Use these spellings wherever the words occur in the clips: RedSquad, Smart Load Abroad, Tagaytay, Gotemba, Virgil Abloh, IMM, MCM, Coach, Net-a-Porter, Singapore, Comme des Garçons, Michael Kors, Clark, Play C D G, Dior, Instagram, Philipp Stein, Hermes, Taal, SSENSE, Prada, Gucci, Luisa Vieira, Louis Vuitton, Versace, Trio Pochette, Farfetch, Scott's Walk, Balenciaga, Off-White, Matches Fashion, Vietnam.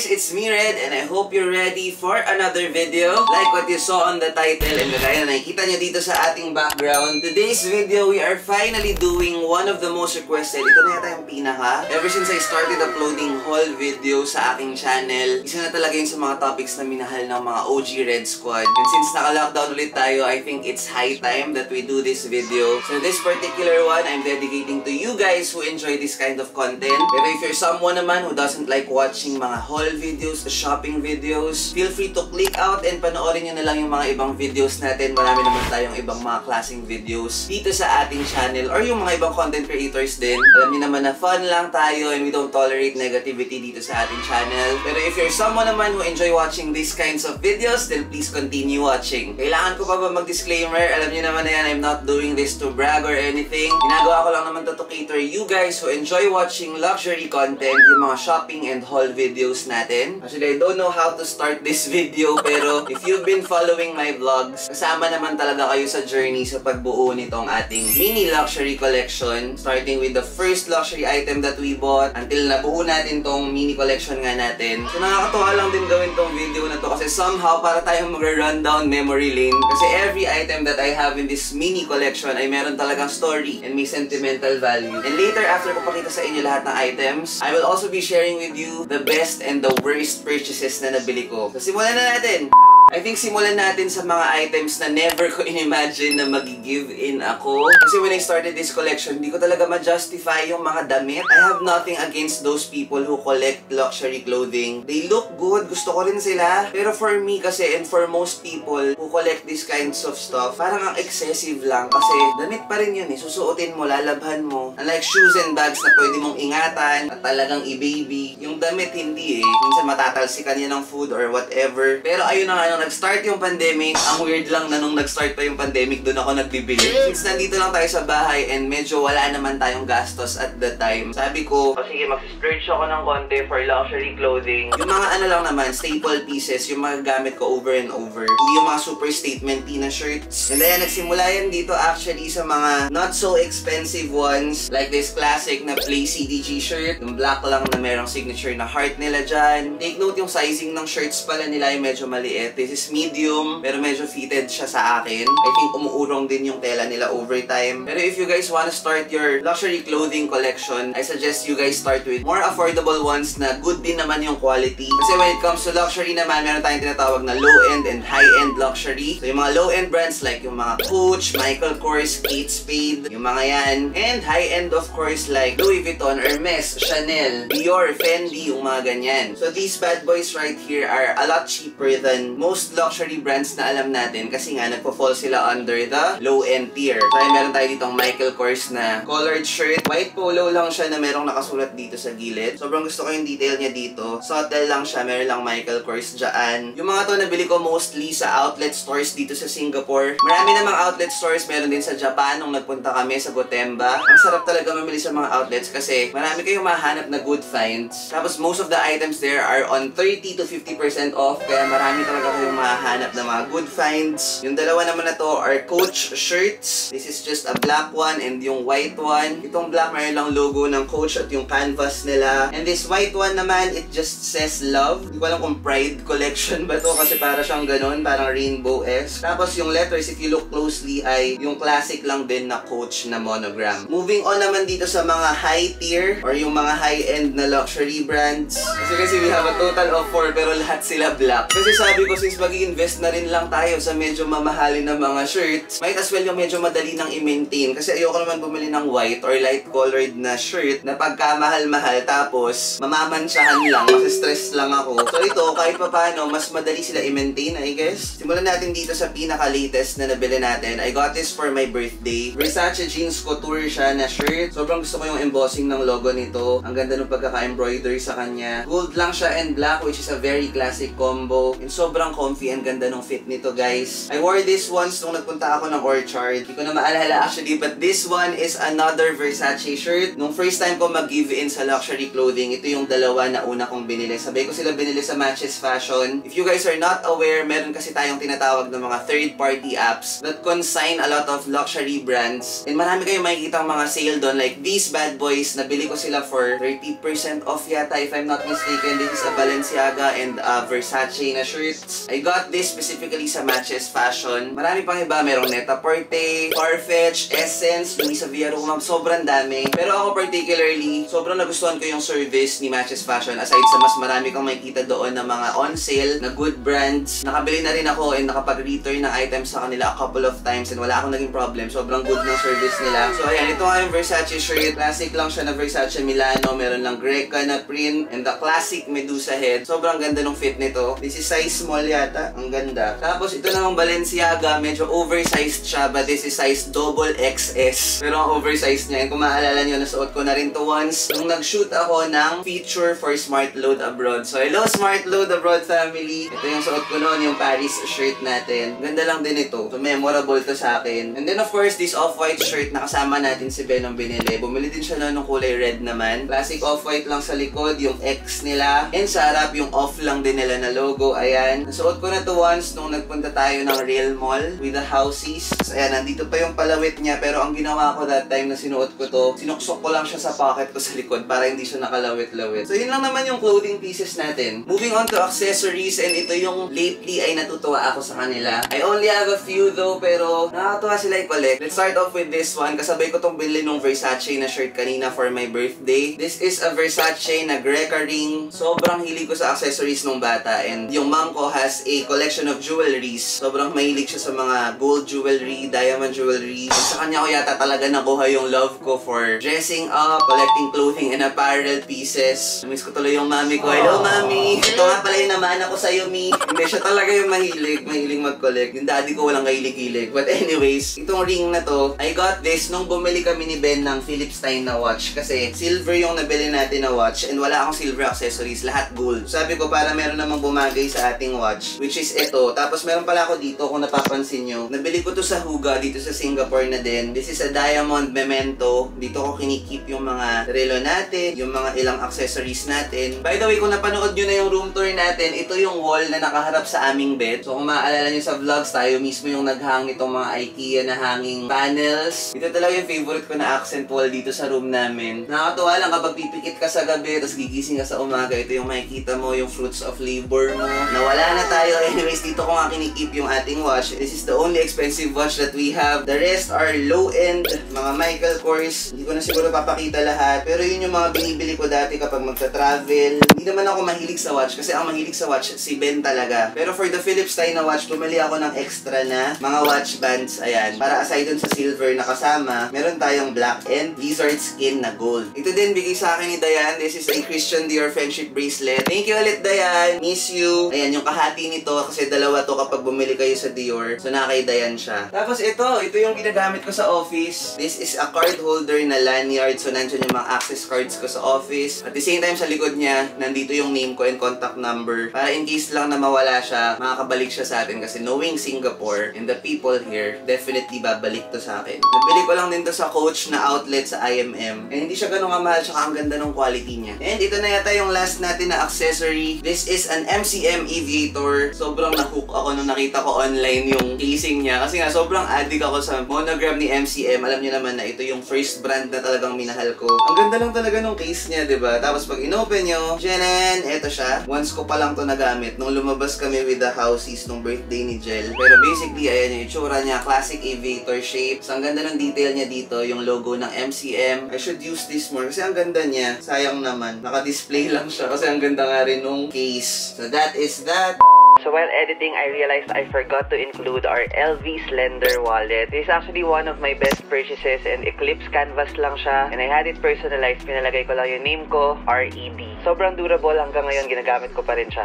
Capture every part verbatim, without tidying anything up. guys, it's me Red and I hope you're ready for another video. Like what you saw on the title and kagaya na nakikita nyo dito sa ating background, today's video we are finally doing one of the most requested. Ito na yata yung pinaka. Ever since I started uploading haul video sa aking channel, isa na talaga yun sa mga topics na minahal ng mga O G Red Squad. And since naka-lockdown ulit tayo, I think it's high time that we do this video. So this particular one, I'm dedicating to you guys who enjoy this kind of content. Pero if you're someone naman who doesn't like watching mga haul videos, shopping videos, feel free to click out and panoorin nyo na lang yung mga ibang videos natin. Marami naman tayong ibang mga klaseng videos dito sa ating channel or yung mga ibang content creators din. Alam nyo naman na fun lang tayo and we don't tolerate negativity dito sa ating channel. Pero if you're someone naman who enjoy watching these kinds of videos, then please continue watching. Kailangan ko pa ba mag-disclaimer? Alam nyo naman na yan, I'm not doing this to brag or anything. Ginagawa ko lang naman to to cater you guys who enjoy watching luxury content, yung mga shopping and haul videos natin. Actually, I don't know how to start this video, pero if you've been following my vlogs, kasama naman talaga kayo sa journey sa pagbuo nitong ating mini luxury collection, starting with the first luxury item that we bought until nabuo natin tong mini collection nga natin. So nakakatuwa lang din gawin tong video na to kasi somehow para tayong mag-run down memory lane kasi every item that I have in this mini collection ay meron talagang story and may sentimental value. And later, after ko pakita sa inyo lahat ng items, I will also be sharing with you the best and the worst purchases na nabili ko. So, simulan na natin! I think simulan natin sa mga items na never ko in-imagine na mag-give in ako. Kasi when I started this collection, hindi ko talaga ma-justify yung mga damit. I have nothing against those people who collect luxury clothing. They look good, gusto ko rin sila. Pero for me kasi, and for most people who collect these kinds of stuff, parang ang excessive lang. Kasi damit pa rin yun eh. Susuotin mo, lalabhan mo. Unlike shoes and bags na pwede mong ingatan at talagang i-baby. Yung damit hindi eh. Minsan matatalsikan yan ng food or whatever. Pero ayun na nga, nag-start yung pandemic, ang weird lang na nung nag-start pa yung pandemic, doon ako nagbibili. Since nandito lang tayo sa bahay and medyo wala naman tayong gastos at the time, sabi ko, oh, sige, mag-splurge ako ng konti for luxury clothing. Yung mga ano lang naman, staple pieces, yung mga gamit ko over and over. Hindi yung mga super statement-y na shirts. And then, nagsimula yan dito actually sa mga not so expensive ones, like this classic na Play C D G shirt, yung black lang na merong signature na heart nila dyan. Take note yung sizing ng shirts pala nila yung medyo maliit. This is medium, pero medyo fitted siya sa akin. I think umuurong din yung tela nila over time. Pero if you guys wanna start your luxury clothing collection, I suggest you guys start with more affordable ones na good din naman yung quality. Kasi when it comes to luxury naman, meron tayong tinatawag na low-end and high-end luxury. So yung mga low-end brands like yung mga Coach, Michael Kors, Kate Spade, yung mga yan. And high-end of course like Louis Vuitton, Hermes, Chanel, Dior, Fendi, yung mga ganyan. So these bad boys right here are a lot cheaper than most luxury brands na alam natin kasi nga nagpo-fall sila under the low-end tier. So meron tayo ditong Michael Kors na colored shirt. White polo lang siya na merong nakasulat dito sa gilid. Sobrang gusto ko yung detail niya dito. Subtle lang siya. Meron lang Michael Kors dyan. Yung mga to nabili ko mostly sa outlet stores dito sa Singapore. Marami namang outlet stores. Meron din sa Japan nung nagpunta kami sa Gotemba. Ang sarap talaga mamili sa mga outlets kasi marami kayong mahanap na good finds. Tapos most of the items there are on thirty to fifty percent off kaya marami talaga kayo mahanap na mga good finds. Yung dalawa naman na to are Coach shirts. This is just a black one and yung white one. Itong black mayroon lang logo ng Coach at yung canvas nila. And this white one naman, it just says love. Hindi ko alam kung pride collection ba to kasi para siyang ganun, parang rainbow-esque. Tapos yung letters, if you look closely, ay yung classic lang din na Coach na monogram. Moving on naman dito sa mga high tier or yung mga high-end na luxury brands. Kasi kasi we have a total of four pero lahat sila black. Kasi sabi ko since mag-i-invest na rin lang tayo sa medyo mamahalin na mga shirts, might as well yung medyo madali nang i-maintain kasi ayoko naman bumili ng white or light colored na shirt na pagkamahal-mahal tapos mamamansyahan lang, masistress lang ako. So ito, kahit pa paano, mas madali sila i-maintain, I guess. Simulan natin dito sa pinaka-latest na nabili natin. I got this for my birthday. Versace jeans couture siya na shirt. Sobrang gusto ko yung embossing ng logo nito. Ang ganda ng pagkaka-embroidery sa kanya. Gold lang siya and black which is a very classic combo. And sobrang comfy. Ang ganda ng fit nito, guys. I wore this once nung nagpunta ako ng Orchard. Hindi ko na maalala actually, but this one is another Versace shirt. Nung first time ko mag-give in sa luxury clothing, ito yung dalawa na una kong binili. Sabay ko sila binili sa Matches Fashion. If you guys are not aware, meron kasi tayong tinatawag ng mga third-party apps that consign a lot of luxury brands. And marami kayong makikita ang mga sale doon. Like these bad boys, nabili ko sila for thirty percent off yata if I'm not mistaken. This is a Balenciaga and a Versace na shirts. I got this specifically sa Matches Fashion. Marami pang iba. Merong Net-a-Porter, Farfetch, SSENSE, Luisa Vieira. Sobrang dami. Pero ako particularly, sobrang nagustuhan ko yung service ni Matches Fashion. Aside sa mas marami kang makikita doon na mga on sale, na good brands. Nakabili na rin ako and nakapag-return ng items sa kanila a couple of times and wala akong naging problem. Sobrang good ng service nila. So ayan, ito nga yung Versace shirt. Classic lang siya na Versace Milano. Meron lang Greca na print and the classic Medusa head. Sobrang ganda ng fit nito. This is size small yata. Ang ganda. Tapos ito namang Balenciaga. Medyo oversized siya but this is size double X S. Pero ang oversized niya. And kung maalala nyo, nasuot ko na rin to once nung nag-shoot ako ng feature for Smart Load Abroad. So hello Smart Load Abroad family. Ito yung suot ko noon, yung Paris shirt natin. Ganda lang din ito. So memorable to sa akin. And then of course, this Off-White shirt na kasama natin si Ben ang binili. Bumili din siya noon ng kulay red naman. Classic Off-White lang sa likod, yung X nila. And sa harap, yung off lang din nila na logo. Ayan. Nasuot ko na to once nung nagpunta tayo ng Real Mall with the houses. So ayan, nandito pa yung palawit niya. Pero ang ginawa ko that time na sinuot ko to, sinuksok ko lang siya sa pocket ko sa likod para hindi siya nakalawit-lawit. So yun lang naman yung clothing pieces natin. Moving on to accessories, and ito yung lately ay natutuwa ako sa kanila. I only have a few though, pero nakakatuwa sila i-collect. Let's start off with this one. Kasabay ko tong binili nung Versace na shirt kanina for my birthday. This is a Versace na Greca ring. Sobrang hilig ko sa accessories nung bata, and yung mom ko has a collection of jewelries. Sobrang mahilig siya sa mga gold jewelry, diamond jewelry. At sa kanya ko yata talaga nakuha yung love ko for dressing up, collecting clothing and apparel pieces. Namiss ko tuloy yung mami ko. Hello, mami! Ito nga pala yung namana ko sa'yo, mi. Hindi siya talaga yung mahilig. Mahilig mag-collect. Yung daddy ko walang kahilig-hilig. But anyways, itong ring na to, I got this nung bumili kami ni Ben ng Philipp Stein na watch. Kasi silver yung nabili natin na watch and wala akong silver accessories. Lahat gold. Sabi ko para meron namang bumagay sa ating watch, which is ito. Tapos meron pala ako dito kung napapansin nyo. Nabili ko to sa Huga dito sa Singapore na din. This is a diamond meme. Dito ko kinikip yung mga relo natin, yung mga ilang accessories natin. By the way, kung napanood nyo na yung room tour natin, ito yung wall na nakaharap sa aming bed. So kung maaalala nyo sa vlogs, tayo mismo yung naghang itong mga IKEA na hanging panels. Ito talaga yung favorite ko na accent wall dito sa room namin. Nakakatuwa lang kapag pipikit ka sa gabi, tapos gigising ka sa umaga, ito yung makikita mo, yung fruits of labor mo. Nawala na tayo. Anyways, dito ko nga kinikip yung ating watch. This is the only expensive watch that we have. The rest are low-end, mga Michael Kors. Hindi ko na siguro papakita lahat, pero yun yung mga binibili ko dati kapag magta-travel. Hindi naman ako mahilig sa watch kasi ang mahilig sa watch si Ben talaga. Pero for the Philipp Stein na watch, bumili ako ng extra na mga watch bands. Ayan, para aside dun sa silver na kasama, meron tayong black and lizard skin na gold. Ito din bigay sa akin ni Dayan. This is a Christian Dior friendship bracelet. Thank you ulit, Dayan. Miss you. Ayan, yung kahati nito kasi dalawa to kapag bumili kayo sa Dior. So na kay Dayan siya. Tapos ito, ito yung ginagamit ko sa office. This is a card holder na lanyard. So, nandiyan yung mga access cards ko sa office. At the same time, sa likod niya, nandito yung name ko and contact number. Para in case lang na mawala siya, makakabalik siya sa atin. Kasi knowing Singapore and the people here, definitely babalik to sa akin. Nabili ko lang din to sa Coach na outlet sa I M M. And hindi siya ganun kamahal, tsaka ang ganda ng quality niya. And ito na yata yung last natin na accessory. This is an M C M aviator. Sobrang nahook ako nung nakita ko online yung casing niya. Kasi nga, sobrang addict ako sa monogram ni M C M. Alam niyo naman na ito yung first brand na talagang minahal ko. Ang ganda lang talaga nung case niya, diba? Tapos pag inopen nyo, Jelen, eto siya. Once ko pa lang to nagamit nung lumabas kami with the houses nung birthday ni Jel. Pero basically, ayan yung itsura niya. Classic aviator shape. So, ang ganda ng detail niya dito, yung logo ng M C M. I should use this more kasi ang ganda niya. Sayang naman. Naka-display lang siya kasi ang ganda nga rin nung case. So, that is that. So while editing, I realized I forgot to include our L V Slender wallet. This is actually one of my best purchases and Eclipse canvas lang siya. And I had it personalized. Pinalagay ko lang yung name ko, R E D. Sobrang durable hanggang ngayon, ginagamit ko pa rin siya.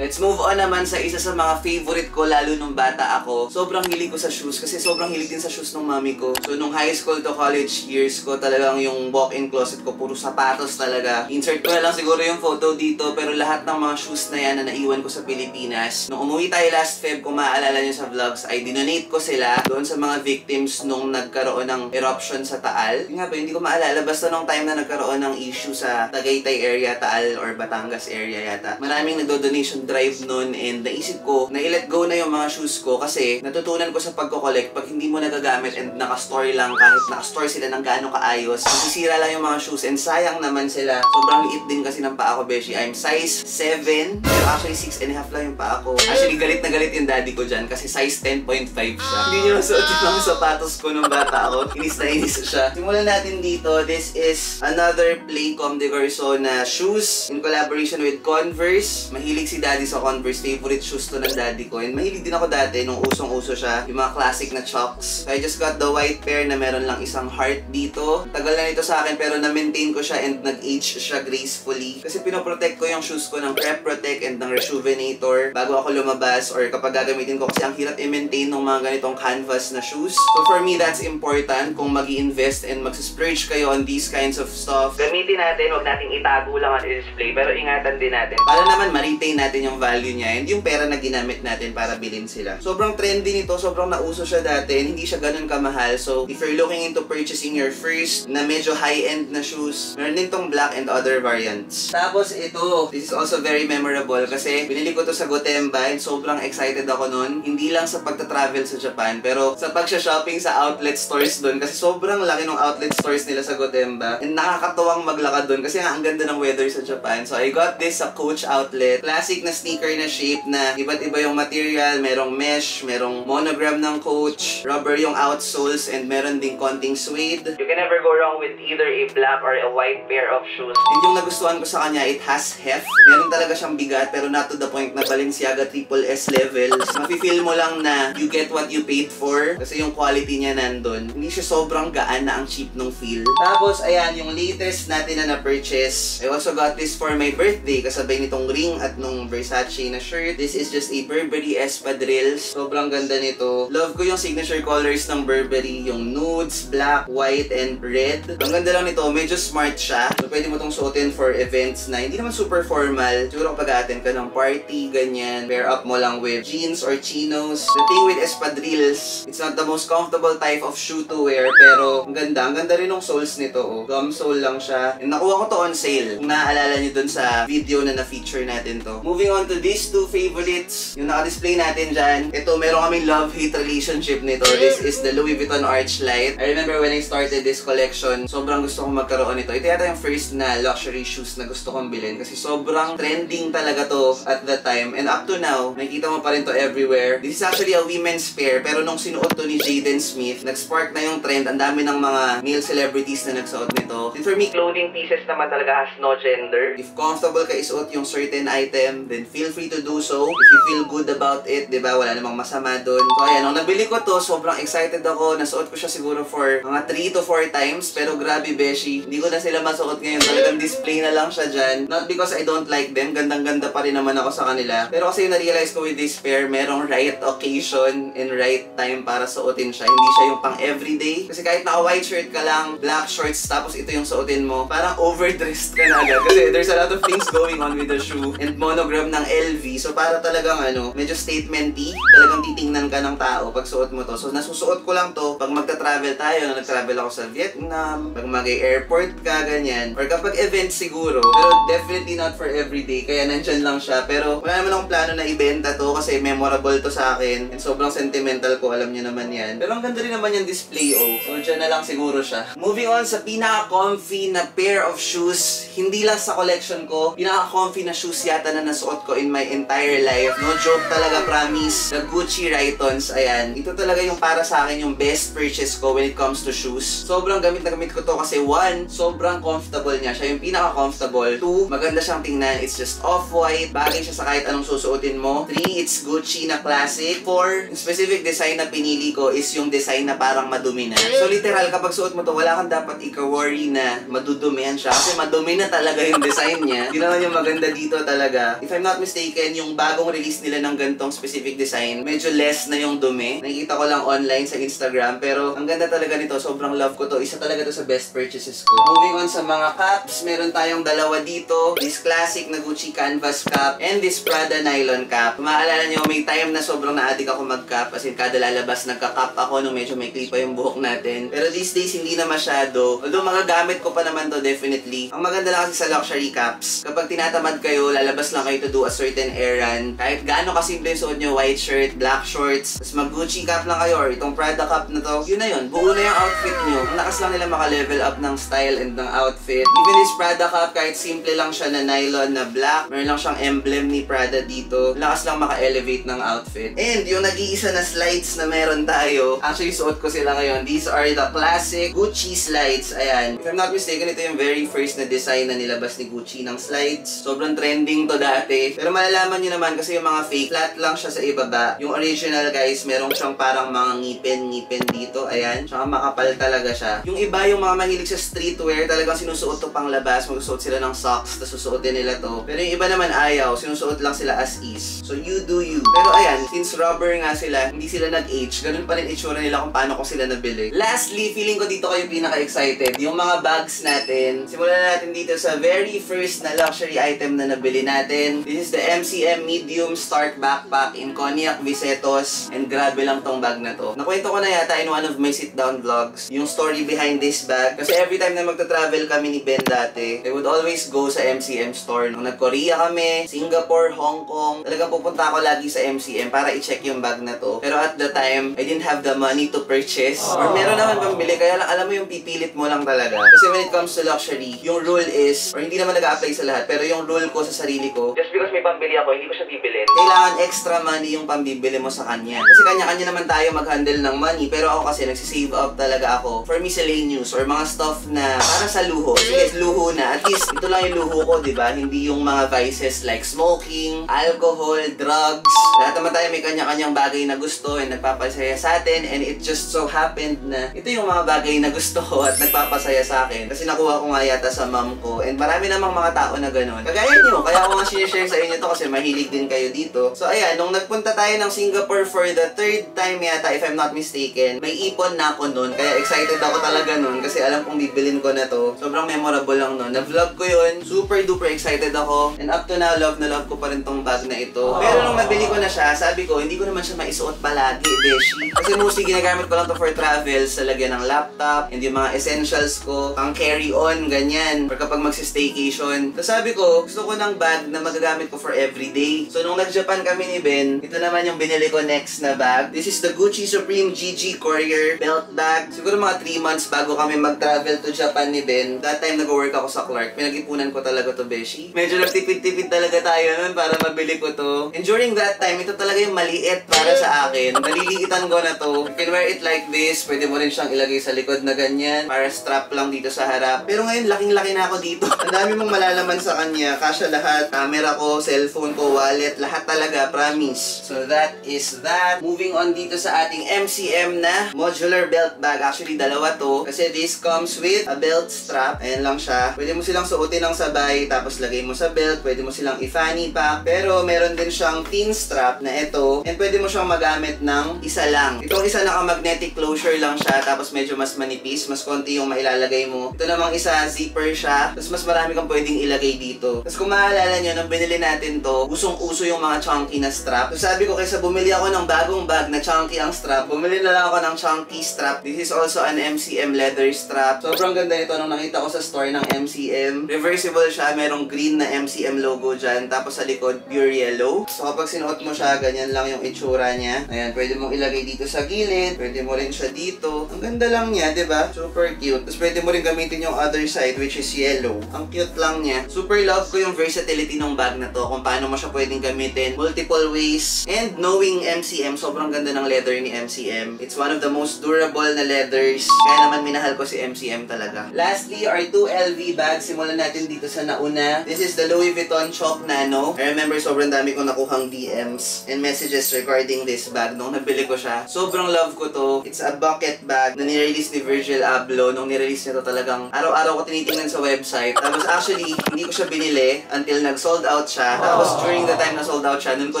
Let's move on naman sa isa sa mga favorite ko lalo nung bata ako. Sobrang hilig ko sa shoes kasi sobrang hilig din sa shoes nung mami ko. So nung high school to college years ko talagang yung walk-in closet ko puro sapatos talaga. Insert ko na lang siguro yung photo dito pero lahat ng mga shoes na yan na naiwan ko sa Pilipinas. Nung umuwi tayo last Feb, kung maaalala nyo sa vlogs, ay dinonate ko sila doon sa mga victims nung nagkaroon ng eruption sa Taal. Yung nga ba, hindi ko maalala basta nung time na nagkaroon ng issue sa Tagaytay area, Taal or Batangas area yata. Maraming nagdo-donation drive nun and naisip ko na i-let go na yung mga shoes ko kasi natutunan ko sa pagko-collect pag hindi mo nagagamit and naka-store lang kahit naka-store sila ng gaano kaayos masisira lang yung mga shoes and sayang naman sila. Sobrang liit din kasi ng paa ko, beshi. I'm size seven pero actually six and a half lang yung paa ko. Actually galit na galit yung daddy ko dyan kasi size ten point five siya. Hindi niyo nasuot yung mga sapatos ko nung bata ako. Inis na inis siya. Simulan natin dito. This is another plain Comme des Garçons na shoes in collaboration with Converse. Mahilig si daddy sa Converse. Favorite shoes to ng daddy ko. And mahilig din ako dati nung usong-uso siya. Yung mga classic na Chucks. So I just got the white pair na meron lang isang heart dito. Tagal na nito sa akin pero na-maintain ko siya and nag-age siya gracefully. Kasi pinoprotect ko yung shoes ko ng Prep Protect and ng Rejuvenator bago ako lumabas or kapag gagamitin ko kasi ang hirap i-maintain ng mga ganitong canvas na shoes. So for me, that's important kung mag-i-invest and mag-splurge kayo on these kinds of stuff. Gamitin natin. Huwag natin itago lang at i-display pero ingatan din natin. Para naman ma-retain natin yung value niya and yung pera na ginamit natin para bilhin sila. Sobrang trendy nito, sobrang nauso siya dati and hindi siya ganun kamahal. So, if you're looking into purchasing your first na medyo high-end na shoes, meron din tong black and other variants. Tapos ito, this is also very memorable kasi binili ko to sa Gotemba and sobrang excited ako nun. Hindi lang sa pagta-travel sa Japan, pero sa pagsha-shopping sa outlet stores dun kasi sobrang laki ng outlet stores nila sa Gotemba and nakakatuwang maglakad dun kasi ang ganda ng weather sa Japan. So, I got this sa Coach outlet. Classic na sneaker na shape na iba't iba yung material, merong mesh, merong monogram ng Coach, rubber yung outsoles, and meron ding konting suede. You can never go wrong with either a black or a white pair of shoes. And yung nagustuhan ko sa kanya, it has heft. Meron talaga siyang bigat, pero not to the point na Balenciaga triple S levels. Mafe-feel mo lang na you get what you paid for kasi yung quality niya nandun. Hindi siya sobrang gaan na ang cheap nung feel. Tapos, ayan, yung latest natin na na-purchase. I also got this for my birthday kasabay nitong ring at nung Versace na shirt. This is just a Burberry espadrilles. Sobrang ganda nito. Love ko yung signature colors ng Burberry. Yung nudes, black, white, and red. Ang ganda lang nito. Medyo smart siya. So, pwede mo itong suotin for events na hindi naman super formal. Siguro pag-a-attend ka ng party, ganyan. Pair up mo lang with jeans or chinos. The thing with espadrilles, it's not the most comfortable type of shoe to wear, pero ang ganda. Ang ganda rin ng soles nito. Oh. Gum sole lang siya. And nakuha ko to on sale. Kung naaalala nyo dun sa video na na-feature natin to. Moving on to these two favorites, yung naka-display natin dyan. Ito, meron kaming love-hate relationship nito. This is the Louis Vuitton Arch Light. I remember when I started this collection, sobrang gusto kong magkaroon nito. Ito yata yung first na luxury shoes na gusto kong bilhin kasi sobrang trending talaga to at that time. And up to now, nakikita mo pa rin to everywhere. This is actually a women's pair, pero nung sinuot to ni Jaden Smith, nag-spark na yung trend. Ang dami ng mga male celebrities na nagsuot nito. And for me, clothing pieces naman talaga has no gender. If comfortable ka isuot yung certain item, then feel free to do so. If you feel good about it, diba? Wala namang masama doon. So, ayan. Nung nabili ko to, sobrang excited ako. Nasuot ko siya siguro for mga three to four times. Pero grabe, beshi. Hindi ko na sila masuot ngayon. Talagang display na lang siya dyan. Not because I don't like them. Gandang-ganda pa rin naman ako sa kanila. Pero kasi yung na-realize ko with this pair, merong right occasion and right time para suotin siya. Hindi siya yung pang everyday. Kasi kahit naka-white shirt ka lang, black shorts, tapos ito yung suotin mo, parang overdressed ka na agad. Kasi there's a lot of things going on with the shoe. And monogram ng L V. So, para talagang ano, medyo statement-y. Talagang titingnan ka ng tao pag suot mo to. So, nasusuot ko lang to pag magta-travel tayo. Nag-travel ako sa Vietnam, pag mag-airport ka, ganyan. Or kapag event siguro. Pero definitely not for everyday. Kaya nandyan lang siya. Pero wala naman akong plano na ibenta to kasi memorable to sa akin. And sobrang sentimental ko. Alam nyo naman yan. Pero ang ganda rin naman yung display, oh. So, dyan na lang siguro siya. Moving on sa pinaka-comfy na pair of shoes. Hindi lang sa collection ko. Pinaka-comfy na shoes yata na nasuot ko in my entire life. No joke talaga, promise. The Gucci Raytons, ayan. Ito talaga yung para sa akin yung best purchase ko when it comes to shoes. Sobrang gamit na gamit ko to kasi one, sobrang comfortable niya. Siya yung pinaka-comfortable. Two, maganda siyang tingnan. It's just off-white. Bagay siya sa kahit anong susuotin mo. Three, it's Gucci na classic. Four, yung specific design na pinili ko is yung design na parang madumi na. So literal, kapag suot mo to, wala kang dapat ika-worry na madudumihan siya kasi madumi na talaga yung design niya. Yun naman yung maganda dito talaga. If I'm I'm not mistaken, yung bagong release nila ng gantong specific design, medyo less na yung dumi. Nakikita ko lang online sa Instagram, pero ang ganda talaga nito. Sobrang love ko to. Isa talaga to sa best purchases ko. Moving on sa mga caps, meron tayong dalawa dito. This classic na Gucci canvas cap and this Prada nylon cap. Maalala nyo, may time na sobrang na-addict ako mag-cap. As in, kada lalabas, nagka-cap ako nung medyo may klipa yung buhok natin. Pero these days, hindi na masyado. Although, magagamit ko pa naman to definitely. Ang maganda lang kasi sa luxury caps, kapag tinatamad kayo, lalabas lang kayo to do a certain errand. Kahit gaano kasimple yung suot nyo, white shirt, black shorts, tapos mag-Gucci cap lang kayo or itong Prada cap na to, yun na yun. Buo na yung outfit nyo. Ang lakas lang nila maka-level up ng style and ng outfit. Even this Prada cap, kahit simple lang siya na nylon na black, meron lang siyang emblem ni Prada dito. Lakas lang maka-elevate ng outfit. And yung nag-iisa na slides na meron tayo, actually suot ko sila ngayon. These are the classic Gucci slides. Ayan. If I'm not mistaken, ito yung very first na design na nilabas ni Gucci ng slides. Sobrang trending to dati. Pero malalaman nyo naman kasi yung mga fake, flat lang siya sa ibaba. Yung original guys, meron siyang parang mga ngipin-ngipin dito. Ayan. Tsaka makapal talaga siya. Yung iba, yung mga mahilig sa streetwear, talagang sinusuot to pang labas. Magsusuot sila ng socks, tapos susuot din nila to. Pero yung iba naman ayaw. Sinusuot lang sila as is. So you do you. Pero ayan, since rubber nga sila, hindi sila nag-age. Ganun pa rin itsura nila kung paano ko sila nabili. Lastly, feeling ko dito kayo pinaka-excited. Yung mga bags natin, simulan na natin dito sa very first na luxury item na nabili natin. This is the M C M Medium Start Backpack in Cognac Visetos. And grabe lang tong bag na to. Nakwento ko na yata in one of my sit-down vlogs yung story behind this bag. Kasi every time na magta-travel kami ni Ben dati, they would always go sa M C M store. Nung nag-Korea kami, Singapore, Hong Kong, talaga pupunta ako lagi sa M C M para i-check yung bag na to. Pero at the time, I didn't have the money to purchase. Or meron naman pambili, kaya lang alam mo yung pipilit mo lang talaga. Kasi when it comes to luxury, yung rule is, or hindi naman nag-a-apply sa lahat, pero yung rule ko sa sarili ko, just because may pambili ako, hindi ko siya bibilin. Kailangan extra money yung pambibili mo sa kanya. Kasi kanya-kanya naman tayo mag-handle ng money, pero ako kasi nagsisave up talaga ako for miscellaneous or mga stuff na para sa luho. Sige, luho na. At least, ito lang yung luho ko, di ba? Hindi yung mga vices like smoking, alcohol, drugs. Lahat naman tayo may kanya-kanyang bagay na gusto and nagpapasaya sa atin, and it just so happened na ito yung mga bagay na gusto ko at nagpapasaya sa akin. Kasi nakuha ko nga yata sa mom ko, and marami namang mga tao na ganun. Kagaya nyo, kaya ako nga sinishare sa inyo to kasi mahilig din kayo dito. So ayan, nung nagpunta tayo ng Singapore for the third time yata, if I'm not mistaken, may ipon na ako nun. Kaya excited ako talaga nun kasi alam kong bibilin ko na to. Sobrang memorable lang nun. Na-vlog ko yun. Super duper excited ako. And up to now, love na love ko pa rin tong bag na ito. Pero nung nabili ko na siya, sabi ko, hindi ko naman siya maisuot palagi, beshi. Kasi mostly ginagamit ko lang to for travel, sa lagyan ng laptop, and yung mga essentials ko, pang carry-on, ganyan. Or kapag magsi-staycation. So sabi ko, gusto ko ng bag na magagamit ko for everyday. So nung nag-Japan kami ni Ben, ito naman yung binili ko next na bag. This is the Gucci Supreme G G Courier Belt Bag. Siguro mga three months bago kami mag-travel to Japan ni Ben. That time nag-work ako sa Clark. Pinag-ipunan ko talaga to, beshi. Medyo nagtipid-tipid talaga tayo nun para mabili ko to. And during that time, ito talaga yung maliit para sa akin. Naliliitan ko na to. You can wear it like this. Pwede mo rin siyang ilagay sa likod na ganyan. Para strap lang dito sa harap. Pero ngayon, laking-laki na ako dito. Ang dami mong malalaman sa kanya. Kasya lahat. Camera ko, cellphone ko, wallet. Lahat talaga. Promise. So that is that. Moving on dito sa ating M C M na modular belt bag. Actually, dalawa to. Kasi this comes with a belt strap. Ayan lang siya. Pwede mo silang suotin ng sabay. Tapos lagay mo sa belt. Pwede mo silang i-fanny pack. Pero meron din siyang thin strap na ito. And pwede mo siyang magamit ng isa lang. Itong isa naka-magnetic closure lang siya. Tapos medyo mas manipis. Mas konti yung mailalagay mo. Ito namang isa, zipper siya. Tapos mas marami kang pwedeng ilagay dito. Tapos kung maalala nyo, nung binili natin to, usong-uso yung mga chunky na strap. So sabi ko, kaysa bumili ako ng bagong bag na chunky ang strap, bumili na lang ako ng chunky strap. This is also an M C M leather strap. Sobrang ganda nito. Nung nakita ko sa store ng M C M, reversible siya. Merong green na M C M logo dyan. Tapos sa likod, pure yellow. So kapag sinuot mo siya, ganyan lang yung itsura niya. Ayan, pwede mong ilagay dito sa gilid. Pwede mo rin siya dito. Ang ganda lang niya, diba? Super cute. Tapos pwede mo rin gamitin yung other side, which is yellow. Ang cute lang niya. Super love ko yung versatility ng bag na to, kung paano mo siya pwedeng gamitin multiple ways. And knowing M C M, sobrang ganda ng leather ni M C M. It's one of the most durable na leathers. Kaya naman minahal ko si M C M talaga. Lastly, our two L V bags. Simulan natin dito sa nauna. This is the Louis Vuitton Chalk Nano. I remember sobrang dami kong nakuhang D Ms and messages regarding this bag nung nabili ko siya. Sobrang love ko to. It's a bucket bag na nirelease ni Virgil Abloh. Nung nirelease niya to, talagang araw-araw ko tinitingnan sa website. Tapos actually, hindi ko siya binili until nag-sold out siya. Tapos during the time na sold out siya, dun ko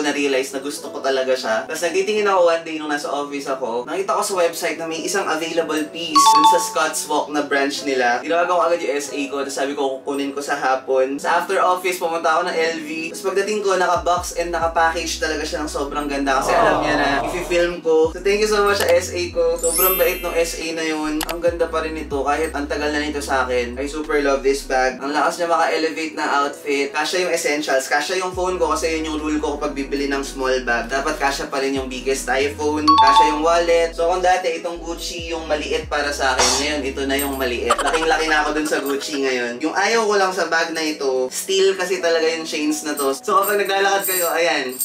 na-realize na gusto ko talaga siya. Tapos nagtitingin ako one day nung nasa office ako, nakita ko sa website na may isang available piece dun sa Scott's Walk na branch nila. Ginawa ko agad yung S A ko, tapos sabi ko kukunin ko sa hapon. Sa after office, pumunta ako ng L V. Tapos pagdating ko, naka-box and naka-package talaga siya ng sobrang ganda kasi alam niya na i-film ko. So thank you so much sa S A ko. Sobrang bait ng S A na yun. Ang ganda pa rin ito kahit ang tagal na nito sa akin. I super love this bag. Ang lakas niya maka-elevate na outfit. Kasya yung essentials. Kasya yung phone ko kasi yun yung rule ko kapag bibili ng small bag. Dapat kasya pa rin yung biggest iPhone. Kasya yung wallet. So kung dati itong Gucci yung maliit para sa akin, ngayon ito na yung maliit. Laking-laki na ako dun sa Gucci ngayon. Yung ayaw ko lang sa bag na ito, steel kasi talaga yung chains na to. So kapag naglalakad kayo, ayan.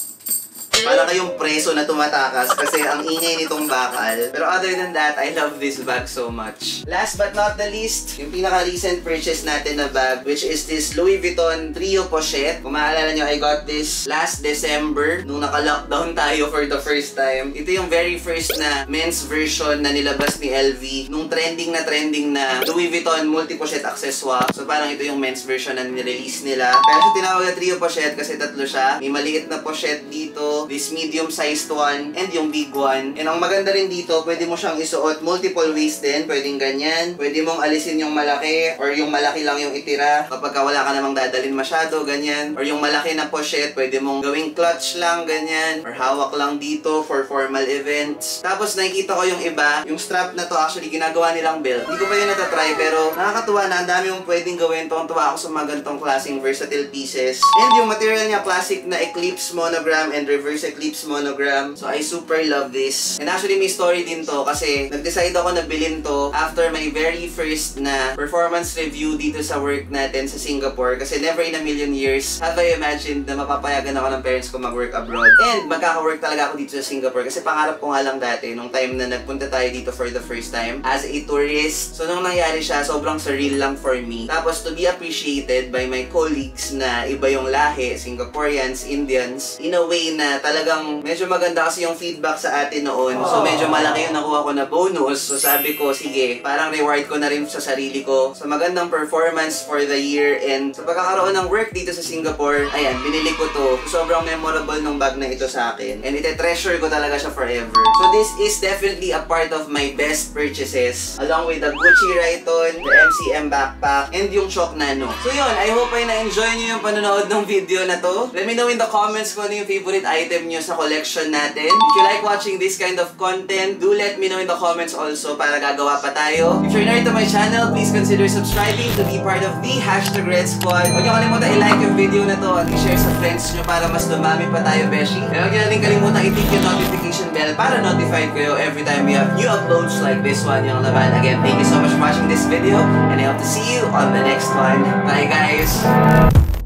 Para kayong preso na tumatakas kasi ang ingay nitong bakal. Pero other than that, I love this bag so much. Last but not the least, yung pinaka-recent purchase natin na bag, which is this Louis Vuitton Trio Pochette. Kung maalala nyo, I got this last December nung naka-lockdown tayo for the first time. Ito yung very first na men's version na nilabas ni L V nung trending na trending na Louis Vuitton multi-pochette accessoire. So parang ito yung men's version na nirelease nila. Pero siya tinawag na Trio Pochette kasi tatlo siya. May maliit na pochette dito, this medium-sized one, and yung big one. And ang maganda rin dito, pwede mo siyang isuot multiple ways din. Pwedeng ganyan. Pwede mong alisin yung malaki or yung malaki lang yung itira kapag wala ka namang dadalin masyado, ganyan. Or yung malaki na pochette, pwede mong gawing clutch lang, ganyan. Or hawak lang dito for formal events. Tapos nakikita ko yung iba, yung strap na to actually ginagawa nilang belt. Hindi ko pa yun natatry pero nakakatuwa na ang dami mong pwedeng gawin. Tuwang-tuwa ako sa mga gantong klaseng versatile pieces. And yung material niya, classic na Eclipse monogram and reverse Eclipse monogram. So I super love this. And actually may story din to kasi nag-decide ako na bilhin to after my very first na performance review dito sa work natin sa Singapore kasi never in a million years have I imagined na mapapayagan ako ng parents ko mag-work abroad. And magkaka-work talaga ako dito sa Singapore kasi pangarap ko nga lang dati nung time na nagpunta tayo dito for the first time as a tourist. So nung nangyari siya, sobrang surreal lang for me. Tapos to be appreciated by my colleagues na iba yung lahi, Singaporeans, Indians, in a way na talagang medyo maganda kasi yung feedback sa atin noon. So medyo malaki yung nakuha ko na bonus. So sabi ko, sige, parang reward ko na rin sa sarili ko sa magandang performance for the year. And sa pagkakaroon ng work dito sa Singapore, ayan, binili ko to. Sobrang memorable ng bag na ito sa akin. And ite-treasure ko talaga siya forever. So this is definitely a part of my best purchases. Along with the Gucci Rayton, the M C M backpack, and yung Shock Nano. So yun, I hope ay na-enjoy nyo yung panonood ng video na to. Let me know in the comments kung ano yung favorite item nyo sa collection natin. If you like watching this kind of content, do let me know in the comments also para gagawa pa tayo. If you're new to my channel, please consider subscribing to be part of the Hashtag Red Squad. Huwag nyo kalimutan i-like yung video na to at i-share sa friends nyo para mas dumami pa tayo, beshi. Huwag nyo natin kalimutan i-click yung notification bell para notified kayo every time we have new uploads like this one, yung laban. Again, thank you so much for watching this video and I hope to see you on the next one. Bye guys!